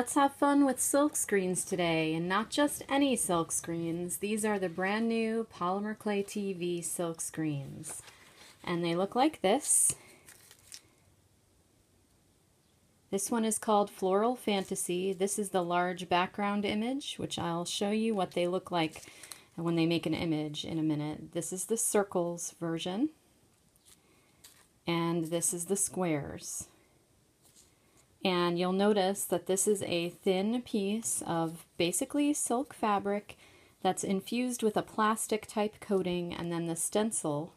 Let's have fun with silk screens today, and not just any silk screens. These are the brand new Polymer Clay TV silk screens, and they look like this. This one is called Floral Fantasy. This is the large background image, which I'll show you what they look like when they make an image in a minute. This is the circles version, and this is the squares. And you'll notice that this is a thin piece of basically silk fabric that's infused with a plastic type coating, and then the stencil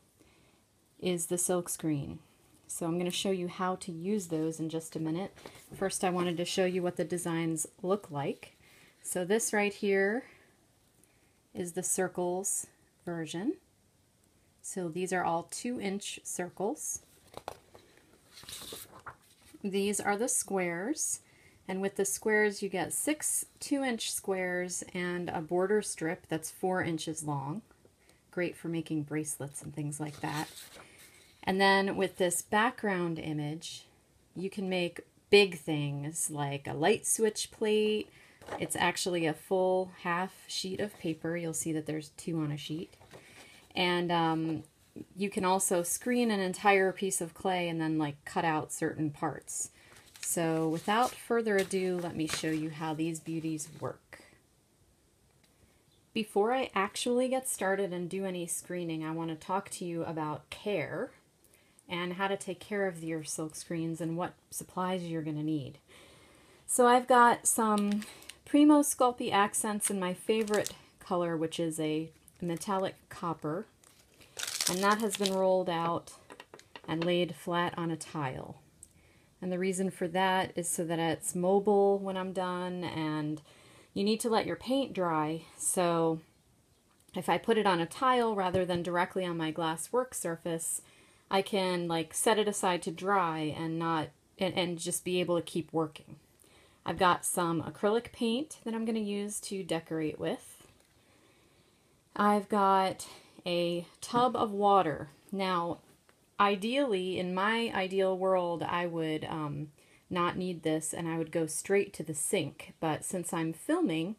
is the silk screen. So I'm going to show you how to use those in just a minute. First, I wanted to show you what the designs look like. So this right here is the circles version. So these are all 2-inch circles. These are the squares, and with the squares you get 6 2-inch squares and a border strip that's 4 inches long. Great for making bracelets and things like that. And then with this background image, you can make big things like a light switch plate. It's actually a full half sheet of paper. You'll see that there's 2 on a sheet. And you can also screen an entire piece of clay and then like cut out certain parts. So without further ado, let me show you how these beauties work. Before I actually get started and do any screening, I want to talk to you about care and how to take care of your silk screens and what supplies you're going to need. So I've got some Primo Sculpey accents in my favorite color, which is a metallic copper. And that has been rolled out and laid flat on a tile. And the reason for that is so that it's mobile when I'm done, and you need to let your paint dry. So if I put it on a tile rather than directly on my glass work surface, I can like set it aside to dry and just be able to keep working. I've got some acrylic paint that I'm going to use to decorate with. I've got a tub of water. Now, ideally, in my ideal world, I would not need this and I would go straight to the sink. But since I'm filming,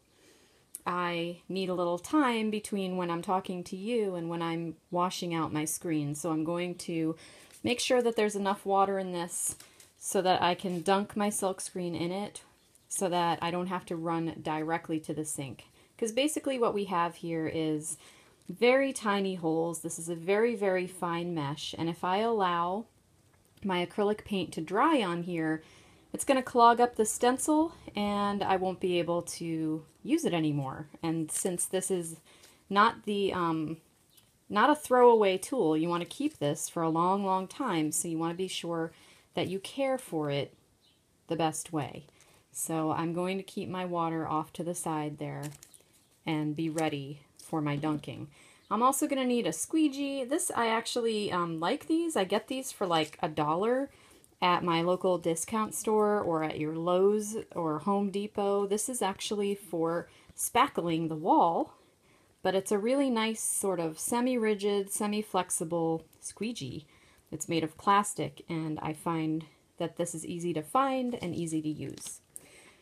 I need a little time between when I'm talking to you and when I'm washing out my screen. So I'm going to make sure that there's enough water in this so that I can dunk my silk screen in it so that I don't have to run directly to the sink. Because basically what we have here is very tiny holes. This is a very, very fine mesh, and if I allow my acrylic paint to dry on here, it's going to clog up the stencil and I won't be able to use it anymore. And since this is not the not a throwaway tool, you want to keep this for a long, long time, so you want to be sure that you care for it the best way. So I'm going to keep my water off to the side there and be ready for my dunking. I'm also going to need a squeegee. This, I actually like these. I get these for like $1 at my local discount store or at your Lowe's or Home Depot. This is actually for spackling the wall, but it's a really nice sort of semi-rigid, semi-flexible squeegee. It's made of plastic, and I find that this is easy to find and easy to use.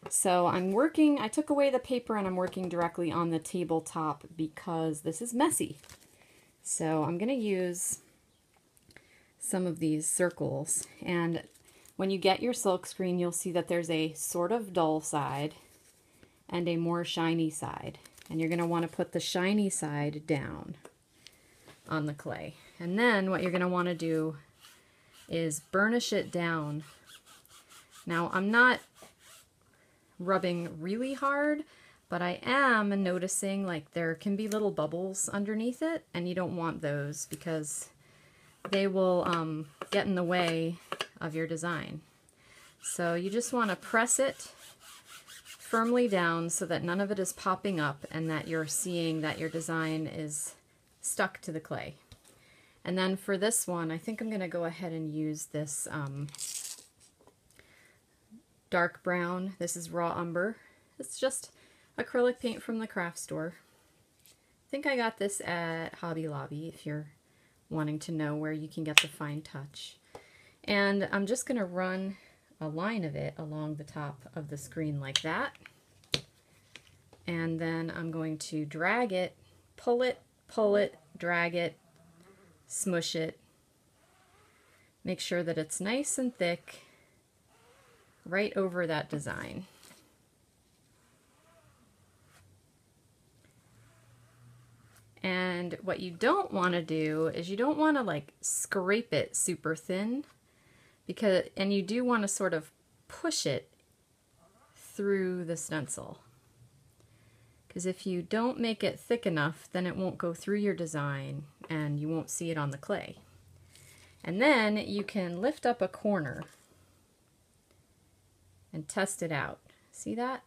So I'm working, I took away the paper and I'm working directly on the tabletop because this is messy. So I'm going to use some of these circles, and when you get your silk screen, you'll see that there's a sort of dull side and a more shiny side, and you're going to want to put the shiny side down on the clay. And then what you're going to want to do is burnish it down. Now, I'm not rubbing really hard, but I am noticing like there can be little bubbles underneath it, and you don't want those because they will get in the way of your design. So you just want to press it firmly down so that none of it is popping up and that you're seeing that your design is stuck to the clay. And then for this one, I think I'm going to go ahead and use this dark brown. This is raw umber. It's just acrylic paint from the craft store. I think I got this at Hobby Lobby if you're wanting to know where you can get the fine touch. And I'm just going to run a line of it along the top of the screen like that. And then I'm going to drag it, pull it, drag it, smush it. Make sure that it's nice and thick right over that design. And what you don't want to do is you don't want to like scrape it super thin, because, and you do want to sort of push it through the stencil. Because if you don't make it thick enough, then it won't go through your design and you won't see it on the clay. And then you can lift up a corner and test it out. See that?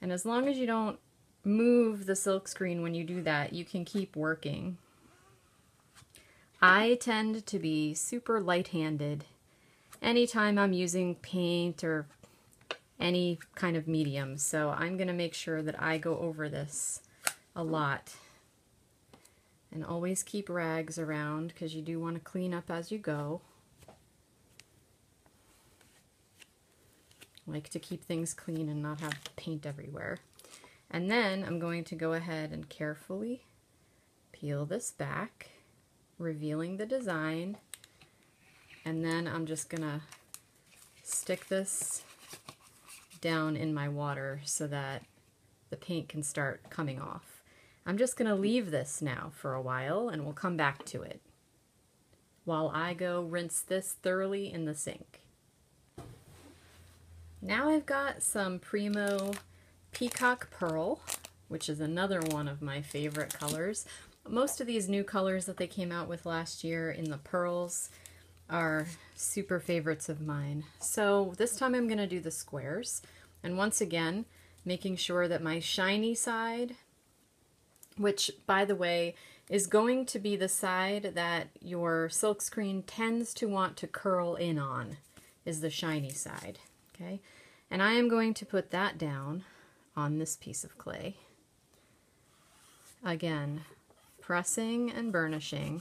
And as long as you don't move the silk screen when you do that, you can keep working. I tend to be super light-handed anytime I'm using paint or any kind of medium, so I'm gonna make sure that I go over this a lot. And always keep rags around because you do want to clean up as you go. I like to keep things clean and not have paint everywhere. And then I'm going to go ahead and carefully peel this back, revealing the design. And then I'm just gonna stick this down in my water so that the paint can start coming off. I'm just going to leave this now for a while and we'll come back to it while I go rinse this thoroughly in the sink. Now I've got some Primo Peacock Pearl, which is another one of my favorite colors. Most of these new colors that they came out with last year in the pearls are super favorites of mine. So this time I'm going to do the squares, and once again making sure that my shiny side, which, by the way, is going to be the side that your silkscreen tends to want to curl in on, is the shiny side, okay? And I am going to put that down on this piece of clay. Again, pressing and burnishing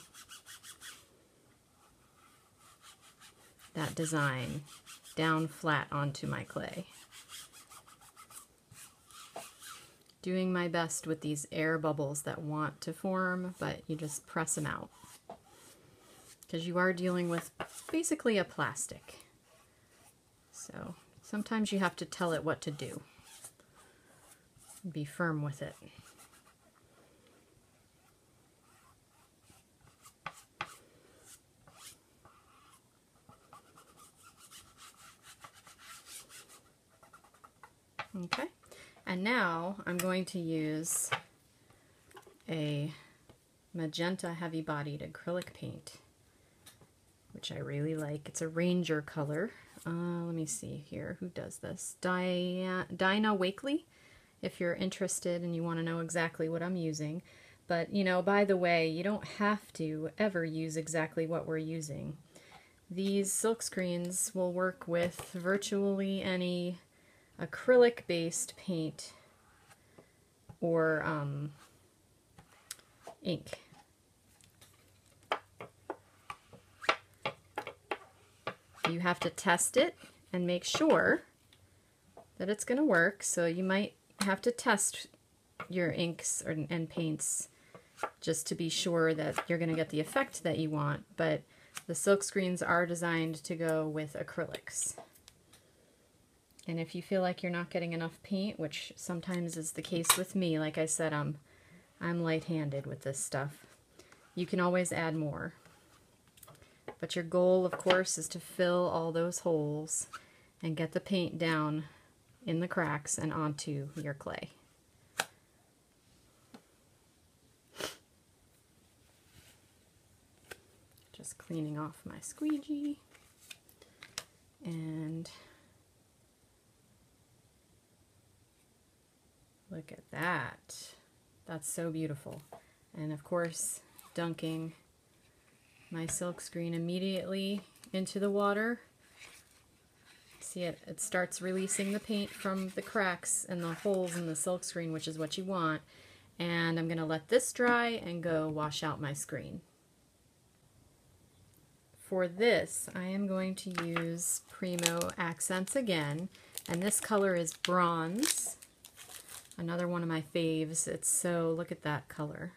that design down flat onto my clay. Doing my best with these air bubbles that want to form, but you just press them out because you are dealing with basically a plastic. So sometimes you have to tell it what to do. Be firm with it. Okay. And now I'm going to use a magenta heavy-bodied acrylic paint, which I really like. It's a Ranger color. Let me see here. Who does this? Diana Wakely, if you're interested and you want to know exactly what I'm using. But, you know, by the way, you don't have to ever use exactly what we're using. These silkscreens will work with virtually any acrylic-based paint or ink. You have to test it and make sure that it's going to work, so you might have to test your inks and paints just to be sure that you're going to get the effect that you want, but the silkscreens are designed to go with acrylics. And if you feel like you're not getting enough paint, which sometimes is the case with me, like I said, I'm light-handed with this stuff, you can always add more. But your goal, of course, is to fill all those holes and get the paint down in the cracks and onto your clay. Just cleaning off my squeegee. And look at that. That's so beautiful. And of course, dunking my silkscreen immediately into the water. See it? It starts releasing the paint from the cracks and the holes in the silkscreen, which is what you want. And I'm gonna let this dry and go wash out my screen for this, I am going to use Primo Accents again, and this color is Bronze, another one of my faves. It's so, look at that color.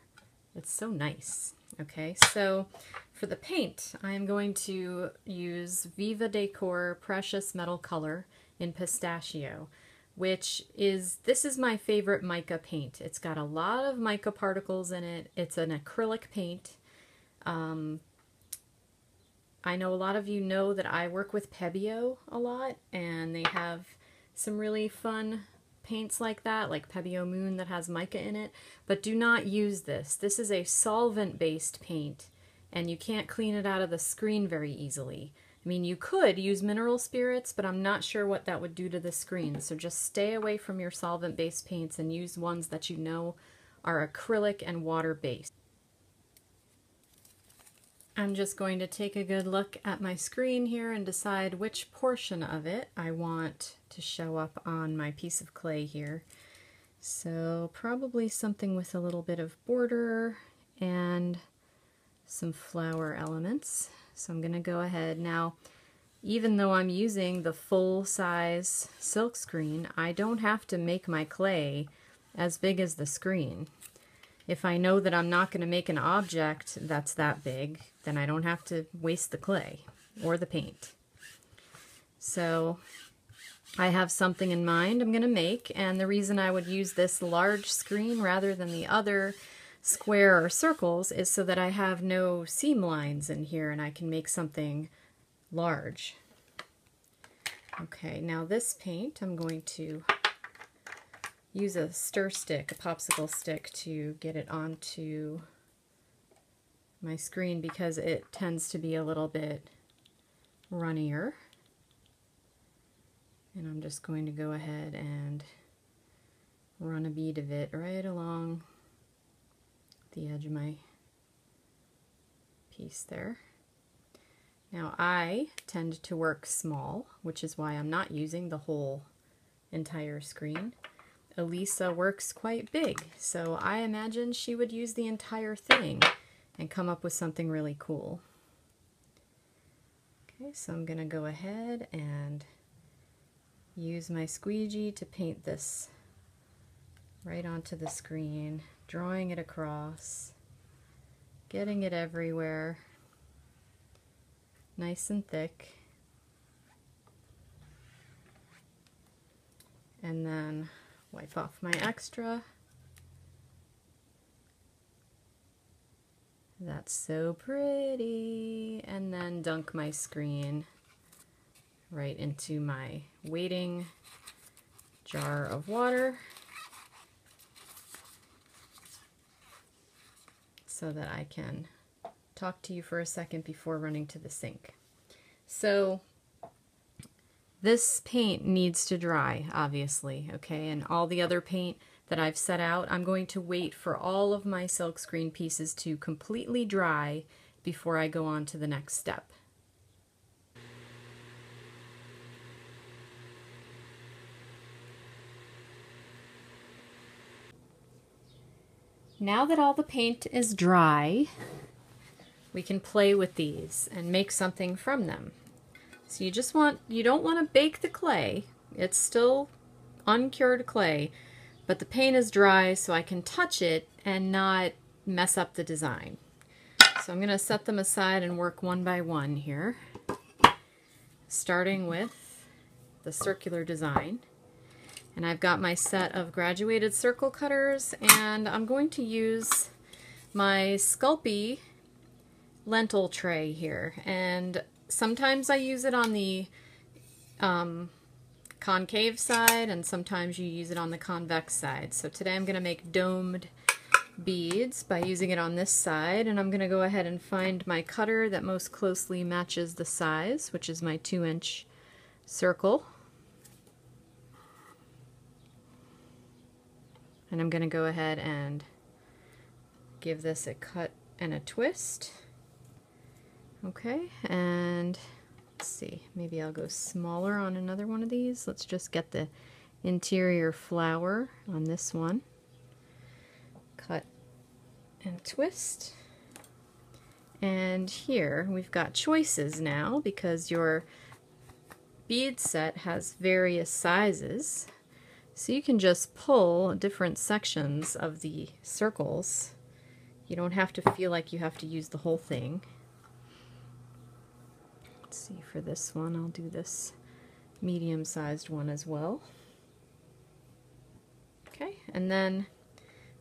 It's so nice. Okay, so for the paint, I am going to use Viva Decor Precious Metal Color in Pistachio, which is, this is my favorite mica paint. It's got a lot of mica particles in it. It's an acrylic paint. I know a lot of you know that I work with Pebeo a lot, and they have some really fun paints like that, like Pebeo Moon that has mica in it, but do not use this. This is a solvent-based paint, and you can't clean it out of the screen very easily. I mean, you could use mineral spirits, but I'm not sure what that would do to the screen, so just stay away from your solvent-based paints and use ones that you know are acrylic and water-based. I'm just going to take a good look at my screen here and decide which portion of it I want to show up on my piece of clay here. So probably something with a little bit of border and some flower elements. So I'm going to go ahead. Now, even though I'm using the full-size silk screen, I don't have to make my clay as big as the screen. If I know that I'm not going to make an object that's that big, then I don't have to waste the clay or the paint. So I have something in mind I'm going to make, and the reason I would use this large screen rather than the other square or circles is so that I have no seam lines in here and I can make something large. Okay, now this paint, I'm going to use a stir stick, a popsicle stick, to get it onto my screen because it tends to be a little bit runnier. And I'm just going to go ahead and run a bead of it right along the edge of my piece there. Now I tend to work small, which is why I'm not using the whole entire screen. Elisa works quite big, so I imagine she would use the entire thing and come up with something really cool. Okay, so I'm going to go ahead and use my squeegee to paint this right onto the screen, drawing it across, getting it everywhere, nice and thick. And then wipe off my extra. That's so pretty. And then dunk my screen right into my waiting jar of water so that I can talk to you for a second before running to the sink. So this paint needs to dry, obviously, okay, and all the other paint that I've set out, I'm going to wait for all of my silkscreen pieces to completely dry before I go on to the next step. Now that all the paint is dry, we can play with these and make something from them. So you just want, you don't want to bake the clay, it's still uncured clay, but the paint is dry so I can touch it and not mess up the design. So I'm going to set them aside and work one by one here, starting with the circular design. And I've got my set of graduated circle cutters, and I'm going to use my Sculpey lentil tray here, and sometimes I use it on the concave side, and sometimes you use it on the convex side. So today I'm going to make domed beads by using it on this side, and I'm going to go ahead and find my cutter that most closely matches the size, which is my 2-inch circle. And I'm going to go ahead and give this a cut and a twist. Okay, and let's see, maybe I'll go smaller on another one of these. Let's just get the interior flower on this one. Cut and twist. And here we've got choices now because your bead set has various sizes. So you can just pull different sections of the circles. You don't have to feel like you have to use the whole thing. Let's see, for this one, I'll do this medium-sized one as well. Okay, and then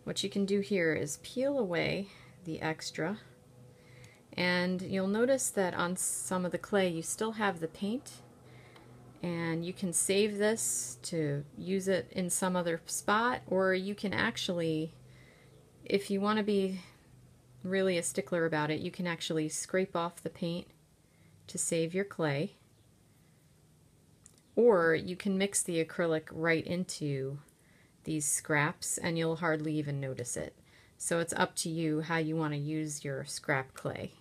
what you can do here is peel away the extra. And you'll notice that on some of the clay you still have the paint. And you can save this to use it in some other spot, or you can actually, if you want to be really a stickler about it, you can actually scrape off the paint to save your clay. Or you can mix the acrylic right into these scraps and you'll hardly even notice it. So it's up to you how you want to use your scrap clay.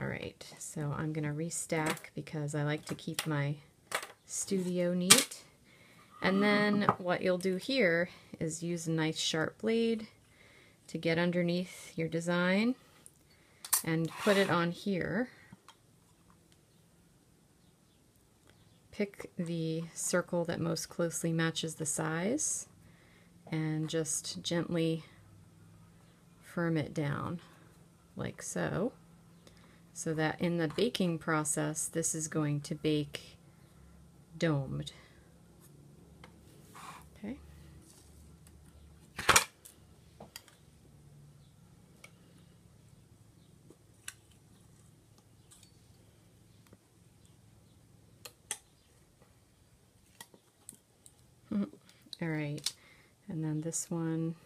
Alright, so I'm going to restack because I like to keep my studio neat. And then what you'll do here is use a nice sharp blade to get underneath your design and put it on here. Pick the circle that most closely matches the size and just gently firm it down like so. So that in the baking process, this is going to bake domed. Okay. All right, and then this one,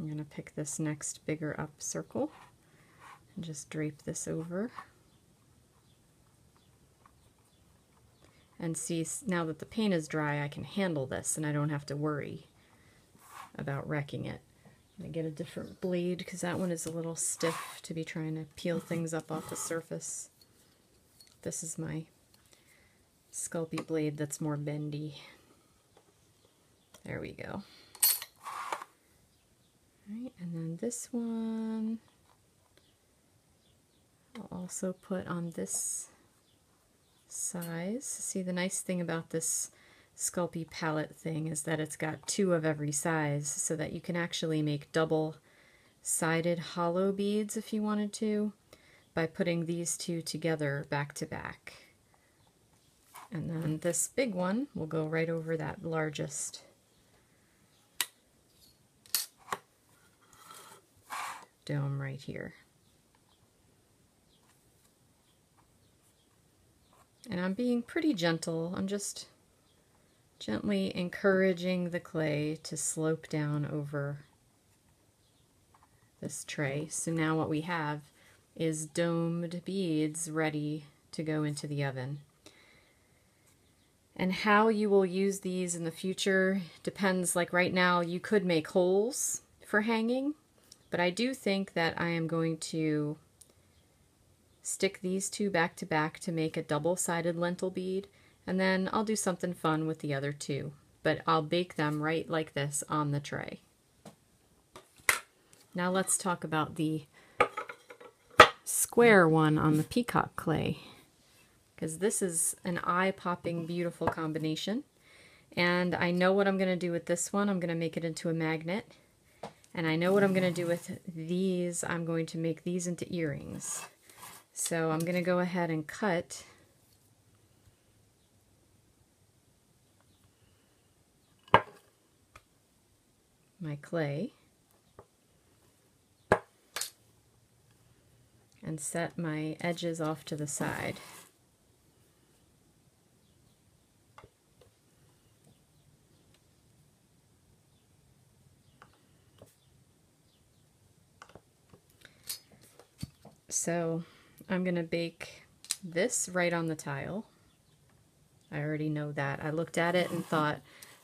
I'm going to pick this next bigger up circle. Just drape this over, and see, now that the paint is dry I can handle this and I don't have to worry about wrecking it. I'm going to get a different blade because that one is a little stiff to be trying to peel things up off the surface. This is my Sculpey blade that's more bendy. There we go. Alright, and then this one I'll also put on this size. See, the nice thing about this Sculpey palette thing is that it's got two of every size, so that you can actually make double-sided hollow beads if you wanted to by putting these two together back to back. And then this big one will go right over that largest dome right here. And I'm being pretty gentle. I'm just gently encouraging the clay to slope down over this tray. So now what we have is domed beads ready to go into the oven. And how you will use these in the future depends. Like right now, you could make holes for hanging, but I do think that I am going to stick these two back to back to make a double-sided lentil bead, and then I'll do something fun with the other two, but I'll bake them right like this on the tray. Now let's talk about the square one on the peacock clay, because this is an eye-popping beautiful combination, and I know what I'm going to do with this one. I'm going to make it into a magnet, and I know what I'm going to do with these. I'm going to make these into earrings. So I'm going to go ahead and cut my clay and set my edges off to the side. So I'm going to bake this right on the tile. I already know that. I looked at it and thought,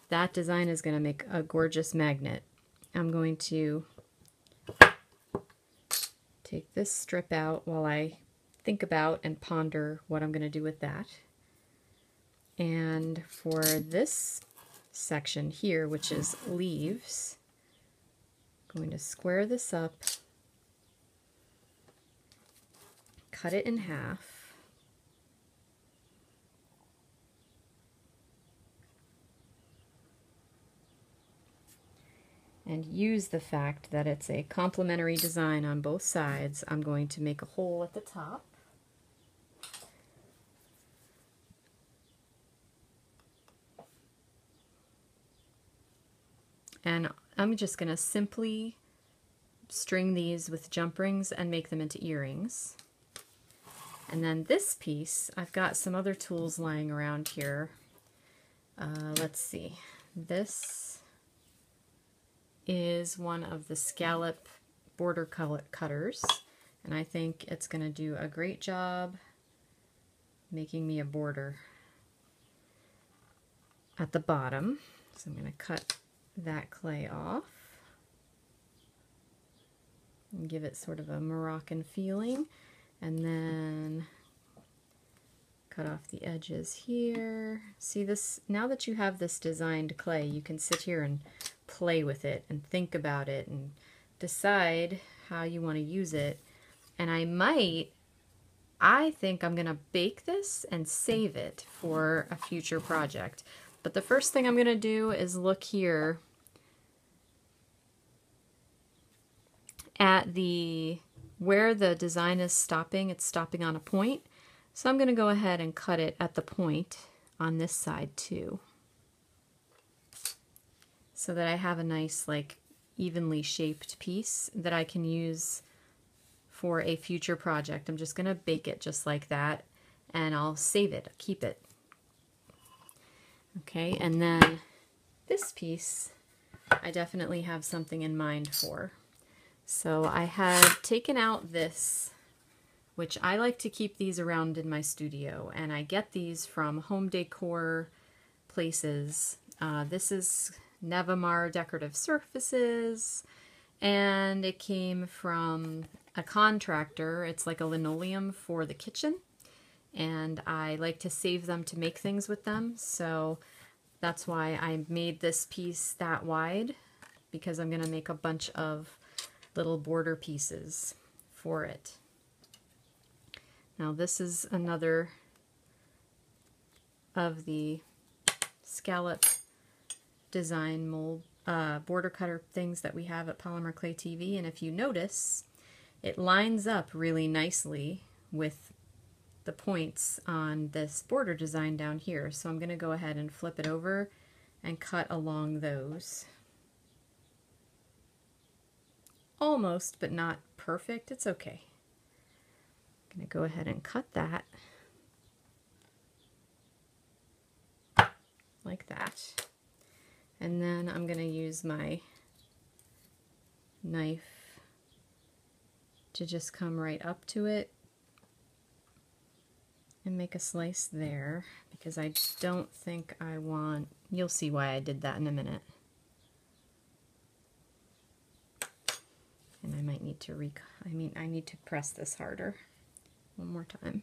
that design is going to make a gorgeous magnet. I'm going to take this strip out while I think about and ponder what I'm going to do with that. And for this section here, which is leaves, I'm going to square this up cut it in half. And use the fact that it's a complementary design on both sides, I'm going to make a hole at the top. And I'm just going to simply string these with jump rings and make them into earrings. And then this piece, I've got some other tools lying around here. Let's see. This is one of the scallop border cutters, and I think it's going to do a great job making me a border at the bottom. So I'm going to cut that clay off and give it sort of a Moroccan feeling, and then cut off the edges here. See this, now that you have this designed clay, you can sit here and play with it and think about it and decide how you want to use it. And I think I'm going to bake this and save it for a future project. But the first thing I'm going to do is look here at where the design is stopping. It's stopping on a point. So I'm going to go ahead and cut it at the point on this side too, so that I have a nice, like, evenly shaped piece that I can use for a future project. I'm just going to bake it just like that, and I'll save it, keep it. Okay, and then this piece, I definitely have something in mind for. So I have taken out this, which I like to keep these around in my studio, and I get these from home decor places. This is Nevamar Decorative Surfaces, and it came from a contractor. It's like a linoleum for the kitchen, and I like to save them to make things with them, so that's why I made this piece that wide, because I'm going to make a bunch of little border pieces for it. Now this is another of the scallop design mold border cutter things that we have at Polymer Clay TV, and if you notice, it lines up really nicely with the points on this border design down here. So I'm going to go ahead and flip it over and cut along those. Almost, but not perfect. It's okay. I'm going to go ahead and cut that like that. And then I'm going to use my knife to just come right up to it and make a slice there, because I don't think I want, you'll see why I did that in a minute. And I might need to I need to press this harder one more time.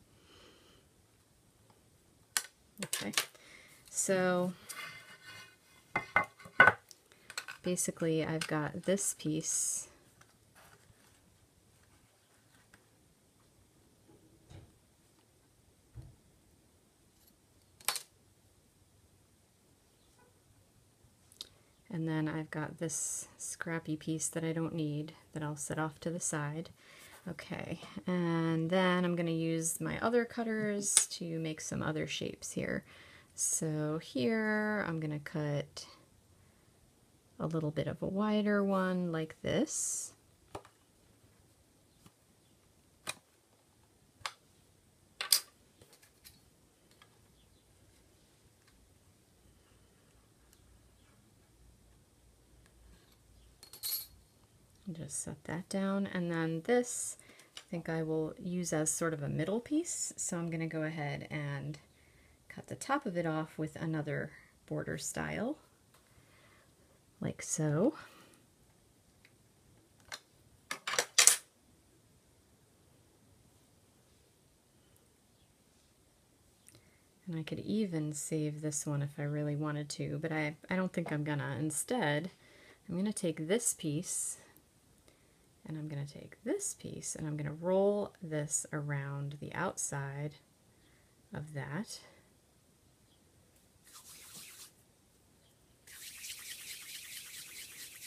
Okay, so basically, I've got this piece and then I've got this scrappy piece that I don't need that I'll set off to the side. Okay, and then I'm going to use my other cutters to make some other shapes here. So here I'm going to cut a little bit of a wider one like this. And just set that down, and then this I think I will use as sort of a middle piece, so I'm going to go ahead and cut the top of it off with another border style. Like so. And I could even save this one if I really wanted to, but I don't think I'm gonna. Instead, I'm gonna take this piece And I'm going to take this piece and I'm going to roll this around the outside of that.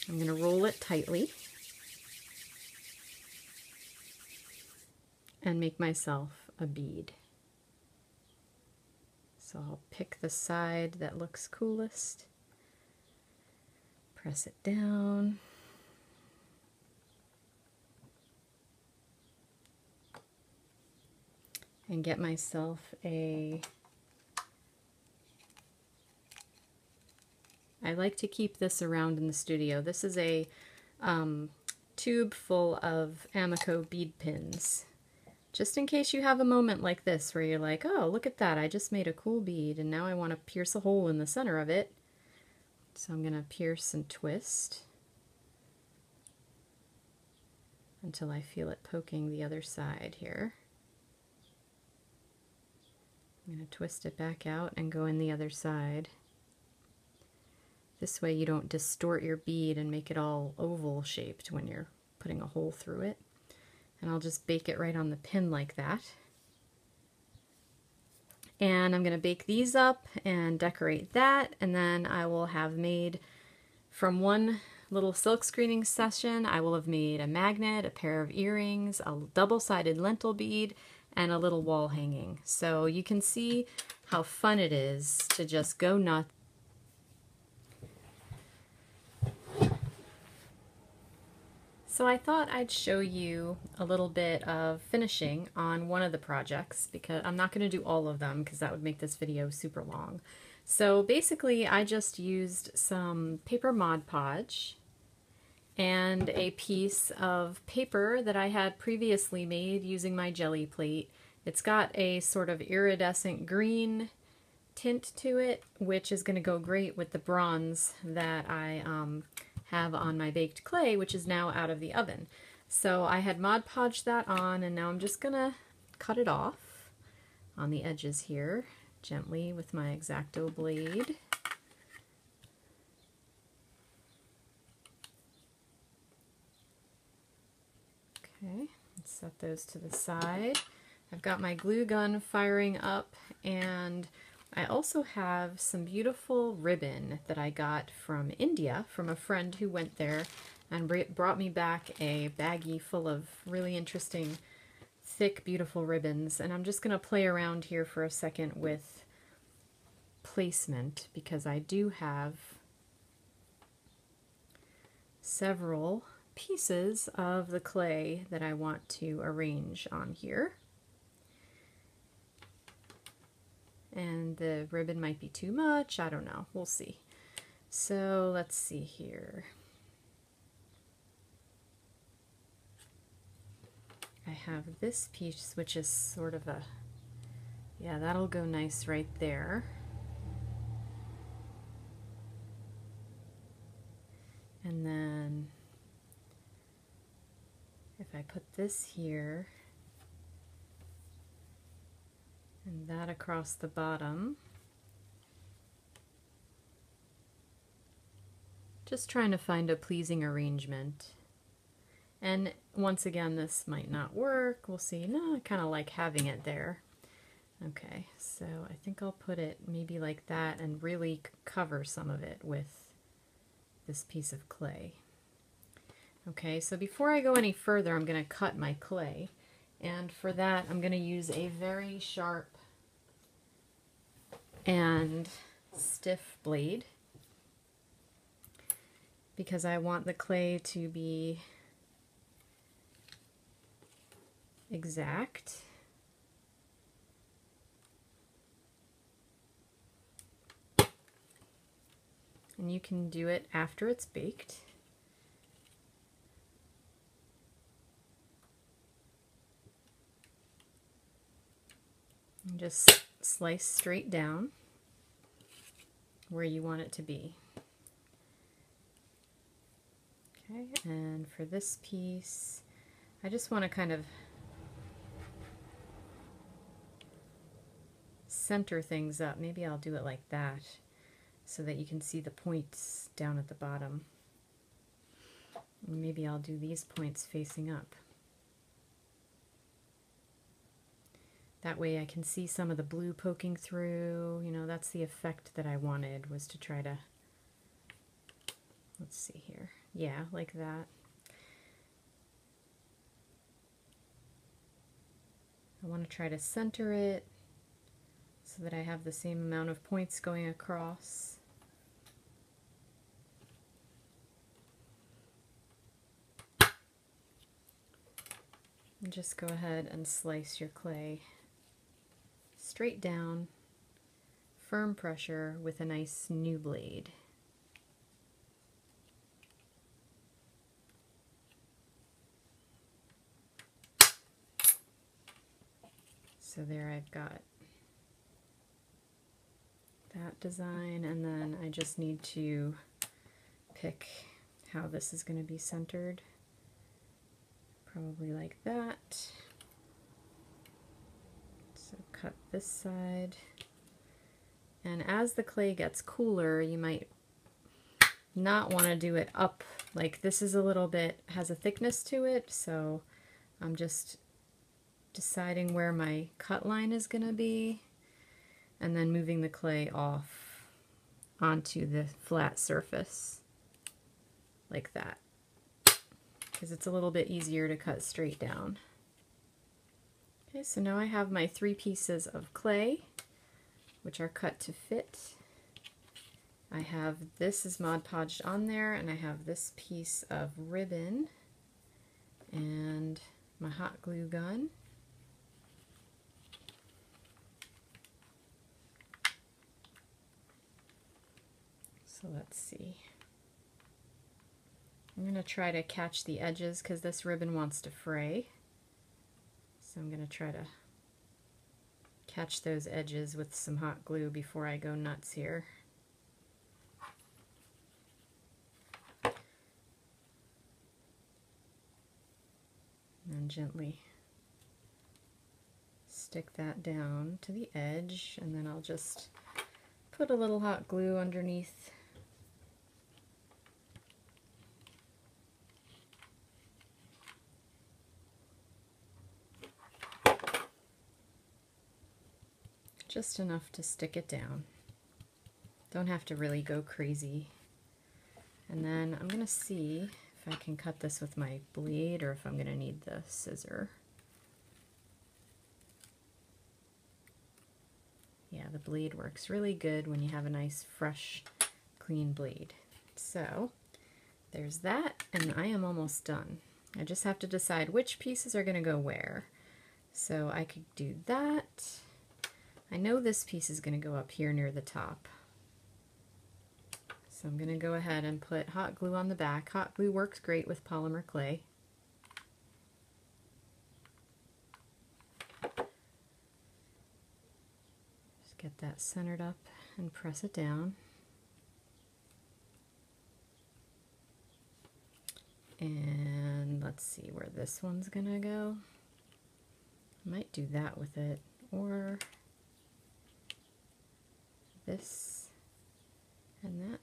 I'm going to roll it tightly and make myself a bead. So I'll pick the side that looks coolest, press it down, and get myself a... I like to keep this around in the studio. This is a tube full of Amaco bead pins. Just in case you have a moment like this where you're like, oh, look at that, I just made a cool bead and now I want to pierce a hole in the center of it. So I'm going to pierce and twist until I feel it poking the other side here. I'm going to twist it back out and go in the other side. This way you don't distort your bead and make it all oval shaped when you're putting a hole through it. And I'll just bake it right on the pin like that. And I'm going to bake these up and decorate that, and then I will have made, from one little silk screening session, I will have made a magnet, a pair of earrings, a double-sided lentil bead, and a little wall hanging. So you can see how fun it is to just go nuts. So I thought I'd show you a little bit of finishing on one of the projects, because I'm not going to do all of them because that would make this video super long. So basically I just used some paper Mod Podge and a piece of paper that I had previously made using my jelly plate. It's got a sort of iridescent green tint to it, which is going to go great with the bronze that I have on my baked clay, which is now out of the oven. So I had Mod Podged that on, and now I'm just gonna cut it off on the edges here, gently with my X-Acto blade. Okay, let's set those to the side. I've got my glue gun firing up, and I also have some beautiful ribbon that I got from India from a friend who went there and brought me back a baggie full of really interesting, thick, beautiful ribbons. And I'm just going to play around here for a second with placement, because I do have several pieces of the clay that I want to arrange on here. And the ribbon might be too much, I don't know, we'll see. So let's see here. I have this piece, which is sort of a, yeah, that'll go nice right there. And then if I put this here, and that across the bottom. Just trying to find a pleasing arrangement. And once again, this might not work. We'll see. No, I kind of like having it there. Okay, so I think I'll put it maybe like that and really cover some of it with this piece of clay. Okay, so before I go any further, I'm going to cut my clay. And for that, I'm going to use a very sharp and stiff blade, because I want the clay to be exact. And you can do it after it's baked. And just slice straight down where you want it to be. Okay, and for this piece, I just want to kind of center things up. Maybe I'll do it like that so that you can see the points down at the bottom. Maybe I'll do these points facing up. That way I can see some of the blue poking through. You know, that's the effect that I wanted, was to try to, let's see here. Yeah, like that. I want to try to center it so that I have the same amount of points going across. And just go ahead and slice your clay straight down, firm pressure with a nice new blade. So there I've got that design, and then I just need to pick how this is going to be centered. Probably like that. So cut this side. And as the clay gets cooler, you might not want to do it up. Like this is a little bit, has a thickness to it, so I'm just deciding where my cut line is going to be, and then moving the clay off onto the flat surface like that, because it's a little bit easier to cut straight down. Okay, so now I have my three pieces of clay, which are cut to fit. I have, this is Mod Podged on there, and I have this piece of ribbon and my hot glue gun. So let's see. I'm going to try to catch the edges because this ribbon wants to fray. So I'm going to try to catch those edges with some hot glue before I go nuts here. And gently stick that down to the edge, and then I'll just put a little hot glue underneath. Just enough to stick it down. Don't have to really go crazy. And then I'm gonna see if I can cut this with my blade or if I'm gonna need the scissor. Yeah, the blade works really good when you have a nice, fresh, clean blade. So there's that, and I am almost done. I just have to decide which pieces are gonna go where. So I could do that. I know this piece is going to go up here near the top. So I'm going to go ahead and put hot glue on the back. Hot glue works great with polymer clay. Just get that centered up and press it down. And let's see where this one's going to go. I might do that with it, or this and that.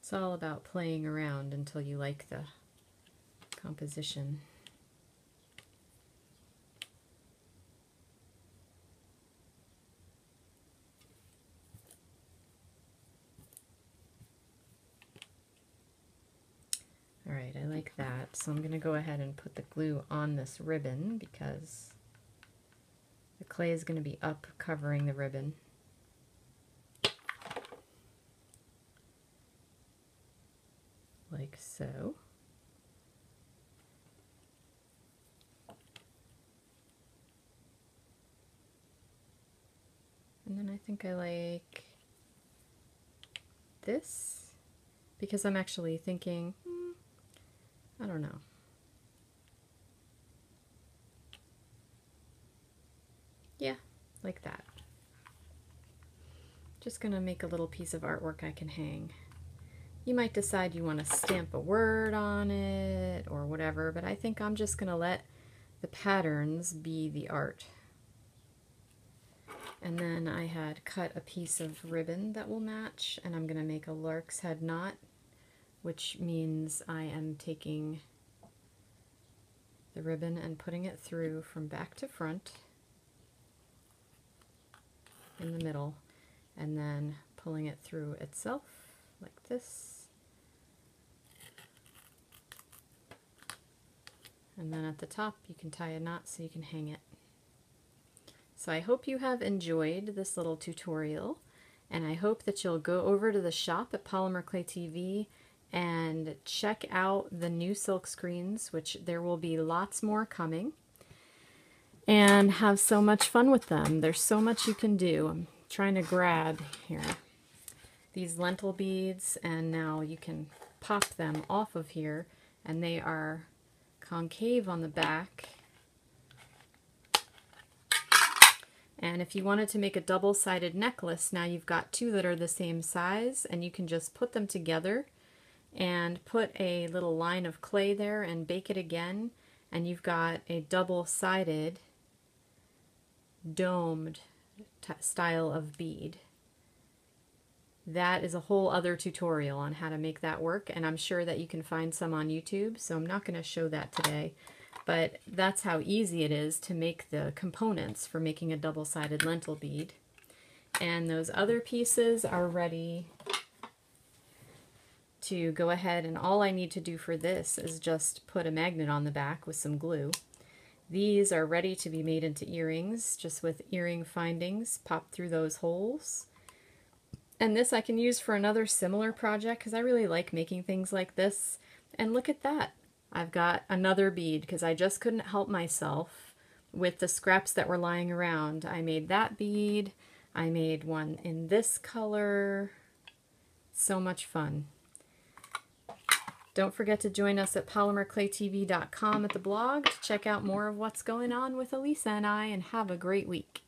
It's all about playing around until you like the composition. That. So I'm going to go ahead and put the glue on this ribbon because the clay is going to be up covering the ribbon. Like so. And then I think I like this because I'm actually thinking, I don't know. Yeah, like that. Just gonna make a little piece of artwork I can hang. You might decide you want to stamp a word on it or whatever, but I think I'm just gonna let the patterns be the art. And then I had cut a piece of ribbon that will match, and I'm going to make a lark's head knot, which means I am taking the ribbon and putting it through from back to front in the middle, and then pulling it through itself like this. And then at the top you can tie a knot so you can hang it. So I hope you have enjoyed this little tutorial, and I hope that you'll go over to the shop at Polymer Clay TV and check out the new silk screens, which there will be lots more coming, and have so much fun with them. There's so much you can do. I'm trying to grab here these lentil beads, and now you can pop them off of here, and they are concave on the back. And if you wanted to make a double-sided necklace, now you've got two that are the same size, and you can just put them together and put a little line of clay there and bake it again, and you've got a double-sided domed style of bead. That is a whole other tutorial on how to make that work, and I'm sure that you can find some on YouTube, so I'm not going to show that today. But that's how easy it is to make the components for making a double-sided lentil bead. And those other pieces are ready to go ahead, and all I need to do for this is just put a magnet on the back with some glue. These are ready to be made into earrings, just with earring findings, pop through those holes. And this I can use for another similar project, because I really like making things like this. And look at that! I've got another bead because I just couldn't help myself with the scraps that were lying around. I made that bead. I made one in this color. So much fun. Don't forget to join us at polymerclaytv.com at the blog to check out more of what's going on with Elisa and I, and have a great week.